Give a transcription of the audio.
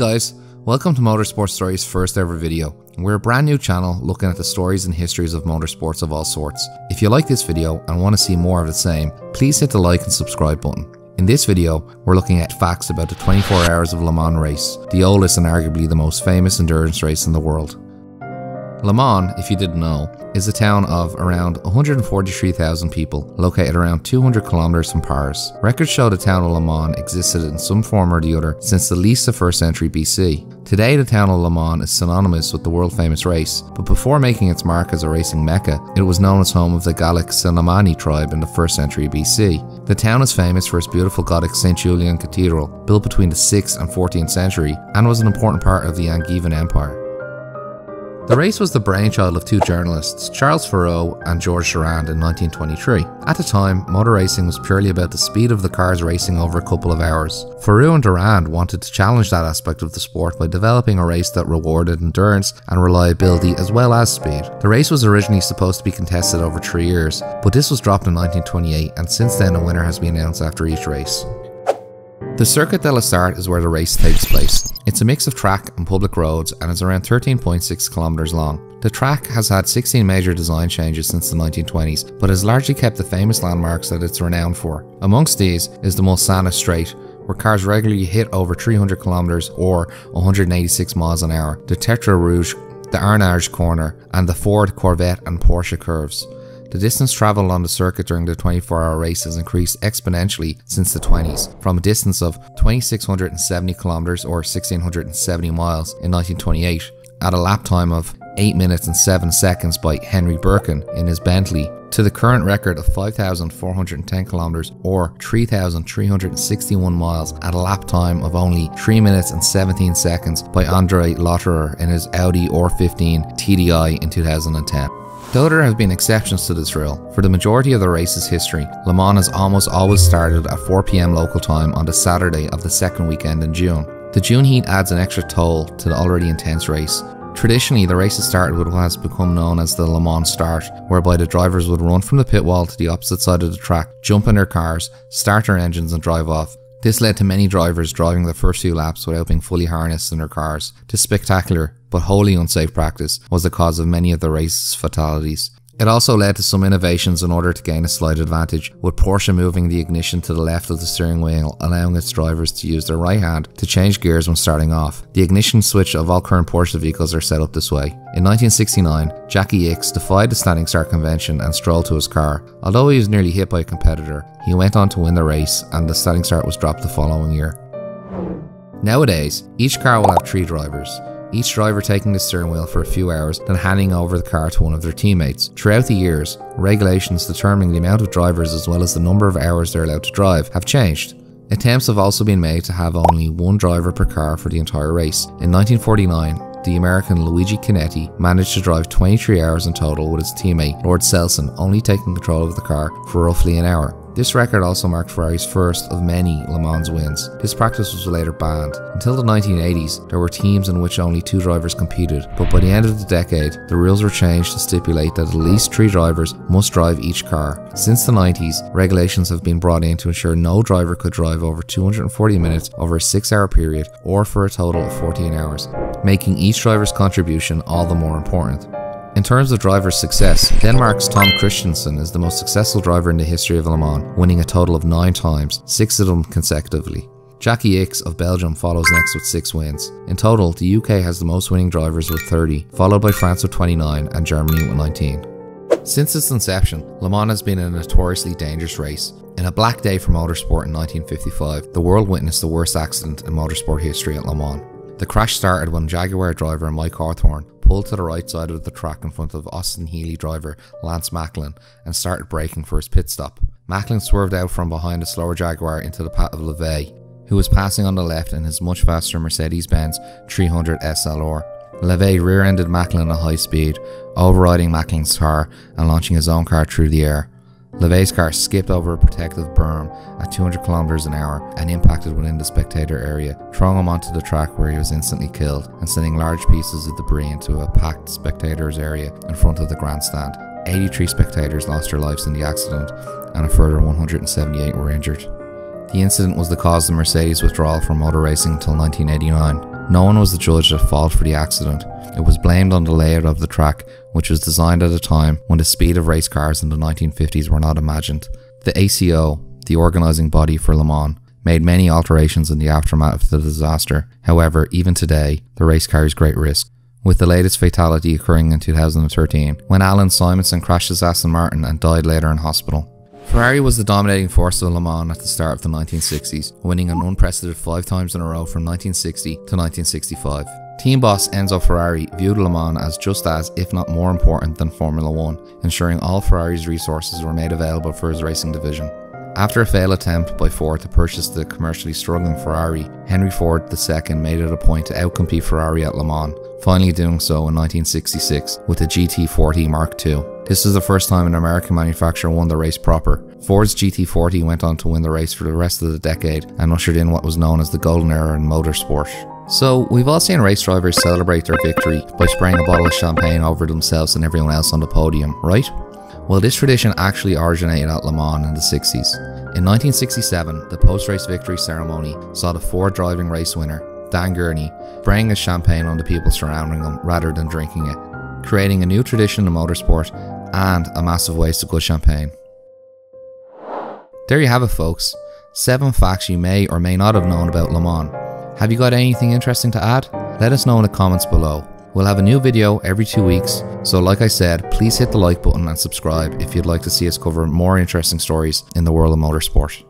guys, welcome to Motorsport Stories' first ever video. We're a brand new channel looking at the stories and histories of motorsports of all sorts. If you like this video and want to see more of the same, please hit the like and subscribe button. In this video, we're looking at facts about the 24 Hours of Le Mans race, the oldest and arguably the most famous endurance race in the world. Le Mans, if you didn't know, is a town of around 143,000 people, located around 200 kilometers from Paris. Records show the town of Le Mans existed in some form or the other since at least the 1st century BC. Today the town of Le Mans is synonymous with the world famous race, but before making its mark as a racing mecca, it was known as home of the Gallic Cenomanni tribe in the 1st century BC. The town is famous for its beautiful Gothic St. Julian Cathedral, built between the 6th and 14th century, and was an important part of the Angevin Empire. The race was the brainchild of two journalists, Charles Faroux and George Durand, in 1923. At the time, motor racing was purely about the speed of the cars racing over a couple of hours. Faroux and Durand wanted to challenge that aspect of the sport by developing a race that rewarded endurance and reliability as well as speed. The race was originally supposed to be contested over 3 years, but this was dropped in 1928, and since then a winner has been announced after each race. The Circuit de la Sarthe is where the race takes place. It's a mix of track and public roads and is around 13.6 kilometers long. The track has had 16 major design changes since the 1920s, but has largely kept the famous landmarks that it's renowned for. Amongst these is the Mulsanne Strait, where cars regularly hit over 300 kilometers or 186 miles an hour, the Tertre Rouge, the Arnage Corner, and the Ford, Corvette and Porsche curves. The distance travelled on the circuit during the 24-hour race has increased exponentially since the 20s, from a distance of 2,670 kilometers or 1,670 miles in 1928, at a lap time of 8 minutes and 7 seconds by Henry Birkin in his Bentley, to the current record of 5,410 kilometers or 3,361 miles at a lap time of only 3 minutes and 17 seconds by Andre Lotterer in his Audi R15 TDI in 2010. Though there have been exceptions to this rule, for the majority of the race's history, Le Mans has almost always started at 4 PM local time on the Saturday of the second weekend in June. The June heat adds an extra toll to the already intense race. Traditionally, the race has started with what has become known as the Le Mans start, whereby the drivers would run from the pit wall to the opposite side of the track, jump in their cars, start their engines and drive off. This led to many drivers driving the first few laps without being fully harnessed in their cars. This spectacular, but wholly unsafe practice was the cause of many of the race's fatalities. It also led to some innovations in order to gain a slight advantage, with Porsche moving the ignition to the left of the steering wheel, allowing its drivers to use their right hand to change gears when starting off. The ignition switch of all current Porsche vehicles are set up this way. In 1969, Jacky Ickx defied the standing start convention and strolled to his car. Although he was nearly hit by a competitor, he went on to win the race, and the standing start was dropped the following year. Nowadays, each car will have 3 drivers, each driver taking the steering wheel for a few hours, then handing over the car to one of their teammates. Throughout the years, regulations determining the amount of drivers as well as the number of hours they're allowed to drive have changed. Attempts have also been made to have only one driver per car for the entire race. In 1949, the American Luigi Chinetti managed to drive 23 hours in total with his teammate Lord Selson only taking control of the car for roughly an hour. This record also marked Ferrari's first of many Le Mans wins. This practice was later banned. Until the 1980s, there were teams in which only 2 drivers competed, but by the end of the decade, the rules were changed to stipulate that at least 3 drivers must drive each car. Since the 90s, regulations have been brought in to ensure no driver could drive over 240 minutes over a 6-hour period or for a total of 14 hours, making each driver's contribution all the more important. In terms of driver's success, Denmark's Tom Kristensen is the most successful driver in the history of Le Mans, winning a total of 9 times, 6 of them consecutively. Jacky Ickx of Belgium follows next with 6 wins. In total, the UK has the most winning drivers with 30, followed by France with 29 and Germany with 19. Since its inception, Le Mans has been a notoriously dangerous race. In a black day for motorsport in 1955, the world witnessed the worst accident in motorsport history at Le Mans. The crash started when Jaguar driver Mike Hawthorn pulled to the right side of the track in front of Austin-Healey driver Lance Macklin and started braking for his pit stop. Macklin swerved out from behind a slower Jaguar into the path of Levegh, who was passing on the left in his much faster Mercedes-Benz 300 SLR. Levegh rear-ended Macklin at high speed, overriding Macklin's car and launching his own car through the air. Levegh's car skipped over a protective berm at 200 kilometers an hour and impacted within the spectator area, throwing him onto the track where he was instantly killed and sending large pieces of debris into a packed spectators area in front of the grandstand. 83 spectators lost their lives in the accident and a further 178 were injured. The incident was the cause of Mercedes' withdrawal from motor racing until 1989. No one was adjudged at fault for the accident. It was blamed on the layout of the track, which was designed at a time when the speed of race cars in the 1950s were not imagined. The ACO, the organising body for Le Mans, made many alterations in the aftermath of the disaster. However, even today, the race carries great risk, with the latest fatality occurring in 2013, when Allan Simonsen crashed his Aston Martin and died later in hospital. Ferrari was the dominating force of Le Mans at the start of the 1960s, winning an unprecedented 5 times in a row from 1960 to 1965. Team boss Enzo Ferrari viewed Le Mans as just as, if not more important than Formula 1, ensuring all Ferrari's resources were made available for his racing division. After a failed attempt by Ford to purchase the commercially struggling Ferrari, Henry Ford II made it a point to outcompete Ferrari at Le Mans, finally doing so in 1966 with the GT40 Mark II. This is the first time an American manufacturer won the race proper. Ford's GT40 went on to win the race for the rest of the decade and ushered in what was known as the golden era in motorsport. So, we've all seen race drivers celebrate their victory by spraying a bottle of champagne over themselves and everyone else on the podium, right? Well, this tradition actually originated at Le Mans in the 60s. In 1967, the post-race victory ceremony saw the Ford driving race winner, Dan Gurney, spraying his champagne on the people surrounding him rather than drinking it, creating a new tradition in motorsport and a massive waste of good champagne. There you have it, folks. 7 facts you may or may not have known about Le Mans. Have you got anything interesting to add? Let us know in the comments below. We'll have a new video every 2 weeks, so like I said, please hit the like button and subscribe if you'd like to see us cover more interesting stories in the world of motorsport.